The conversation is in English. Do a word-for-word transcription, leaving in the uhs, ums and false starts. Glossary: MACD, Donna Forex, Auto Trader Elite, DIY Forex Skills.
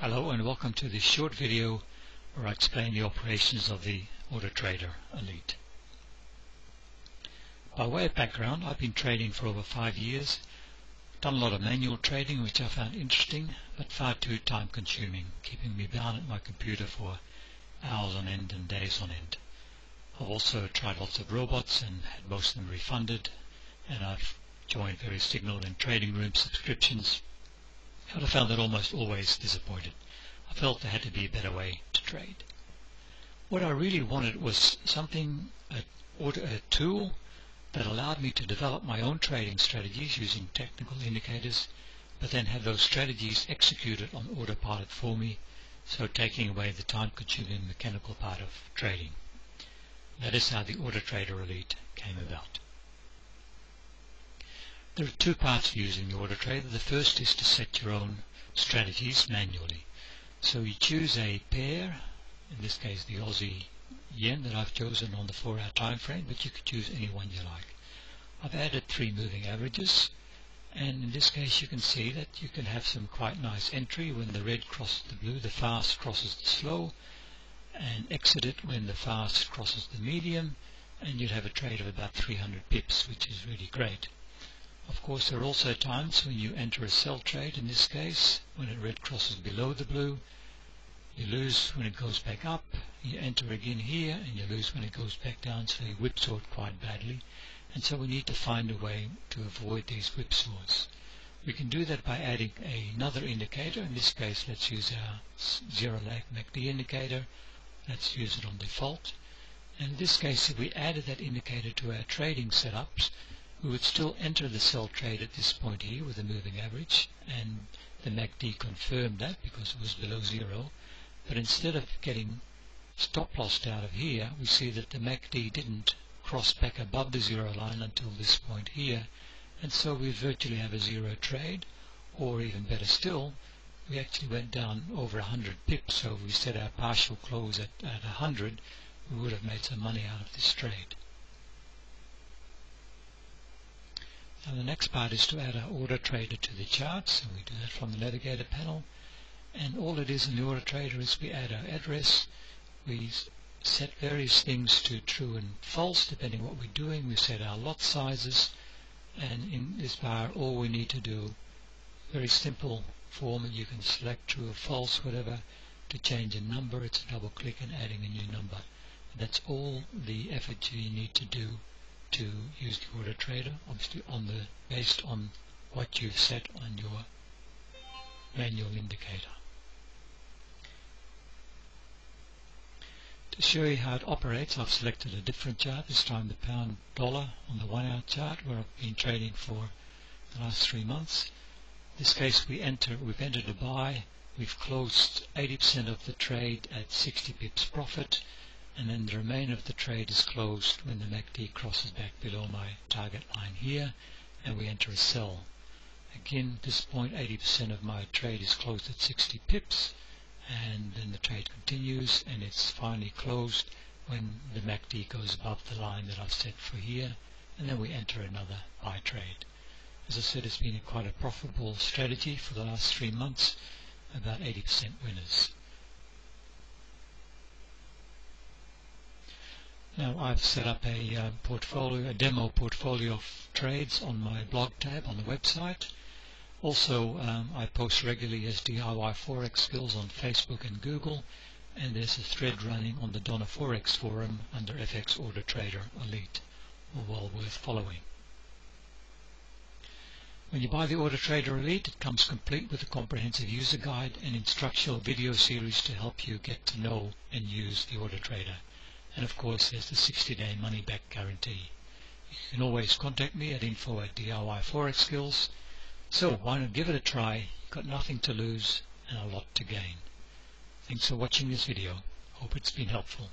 Hello and welcome to this short video where I explain the operations of the Auto Trader Elite. By way of background, I've been trading for over five years, done a lot of manual trading which I found interesting but far too time consuming, keeping me down at my computer for hours on end and days on end. I've also tried lots of robots and had most of them refunded, and I've joined various signal and trading room subscriptions. But I found that almost always disappointed. I felt there had to be a better way to trade. What I really wanted was something, a, a tool that allowed me to develop my own trading strategies using technical indicators, but then have those strategies executed on autopilot for me, so taking away the time-consuming mechanical part of trading. That is how the Auto Trader Elite came about. There are two parts to using the Auto Trader. The first is to set your own strategies manually. So you choose a pair, in this case the Aussie yen that I've chosen on the four hour time frame, but you could choose any one you like. I've added three moving averages, and in this case you can see that you can have some quite nice entry when the red crosses the blue, the fast crosses the slow, and exit it when the fast crosses the medium, and you'd have a trade of about three hundred pips, which is really great. Of course, there are also times when you enter a sell trade. In this case, when the red crosses below the blue, you lose when it goes back up, you enter again here, and you lose when it goes back down, so you whipsaw it quite badly. And so we need to find a way to avoid these whipsaws. We can do that by adding another indicator. In this case, let's use our zero lag M A C D indicator. Let's use it on default. And in this case, if we added that indicator to our trading setups, we would still enter the sell trade at this point here with a moving average, and the M A C D confirmed that because it was below zero. But instead of getting stop loss out of here, we see that the M A C D didn't cross back above the zero line until this point here, and so we virtually have a zero trade. Or even better still, we actually went down over one hundred pips, so if we set our partial close at, at one hundred, we would have made some money out of this trade. Now the next part is to add our Auto Trader to the chart, so we do that from the Navigator panel. And all it is in the Auto Trader is we add our address, we set various things to true and false depending on what we're doing, we set our lot sizes, and in this bar all we need to do, very simple form, and you can select true or false, whatever, to change a number. It's a double click and adding a new number. And that's all the effort you need to do to use the Auto Trader, obviously on the based on what you've set on your manual indicator. To show you how it operates, I've selected a different chart, this time the pound dollar on the one hour chart where I've been trading for the last three months. In this case we enter, we've entered a buy, we've closed eighty percent of the trade at sixty pips profit, and then the remainder of the trade is closed when the M A C D crosses back below my target line here, and we enter a sell. Again, this point eighty percent of my trade is closed at sixty pips, and then the trade continues, and it's finally closed when the M A C D goes above the line that I've set for here, and then we enter another buy trade. As I said, it's been quite a profitable strategy for the last three months, about eighty percent winners. Now I've set up a uh, portfolio, a demo portfolio of trades on my blog tab on the website. Also um, I post regularly as D I Y Forex Skills on Facebook and Google, and there's a thread running on the Donna Forex forum under F X Auto Trader Elite, well worth following. When you buy the Auto Trader Elite, it comes complete with a comprehensive user guide and instructional video series to help you get to know and use the Auto Trader. And of course there's the sixty day money-back guarantee. You can always contact me at info at D I Y Forex Skills. So why not give it a try? You've got nothing to lose and a lot to gain. Thanks for watching this video. Hope it's been helpful.